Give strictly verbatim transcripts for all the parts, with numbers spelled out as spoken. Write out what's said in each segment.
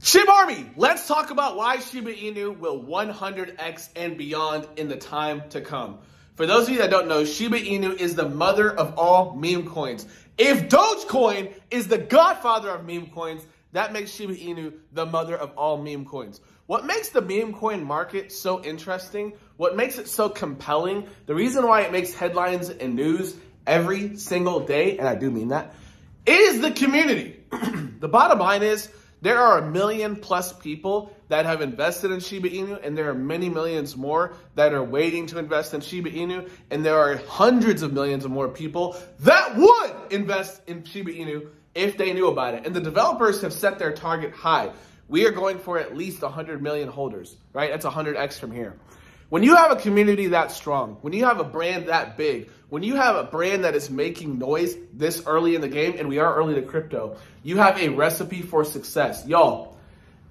Shib Army, let's talk about why Shiba Inu will one hundred X and beyond in the time to come. For those of you that don't know, Shiba Inu is the mother of all meme coins. If Dogecoin is the godfather of meme coins, that makes Shiba Inu the mother of all meme coins. What makes the meme coin market so interesting, what makes it so compelling, the reason why it makes headlines and news every single day, and I do mean that, is the community. The bottom line is, there are a million plus people that have invested in Shiba Inu, and there are many millions more that are waiting to invest in Shiba Inu, and there are hundreds of millions of more people that would invest in Shiba Inu if they knew about it. And the developers have set their target high. We are going for at least one hundred million holders, right? That's one hundred X from here. When you have a community that strong, when you have a brand that big, when you have a brand that is making noise this early in the game, and we are early to crypto, you have a recipe for success. Y'all,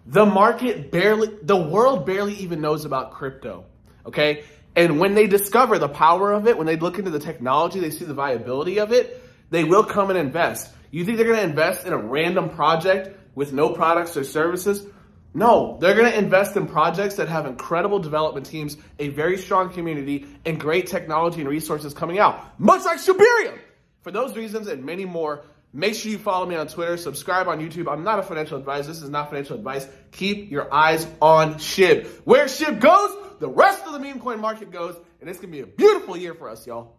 the market barely, the world barely even knows about crypto, okay? And when they discover the power of it, when they look into the technology, they see the viability of it, they will come and invest. You think they're gonna invest in a random project with no products or services? No, they're going to invest in projects that have incredible development teams, a very strong community, and great technology and resources coming out, much like Shiberium. For those reasons and many more, make sure you follow me on Twitter, subscribe on YouTube. I'm not a financial advisor. This is not financial advice. Keep your eyes on Shib. Where Shib goes, the rest of the meme coin market goes, and it's going to be a beautiful year for us, y'all.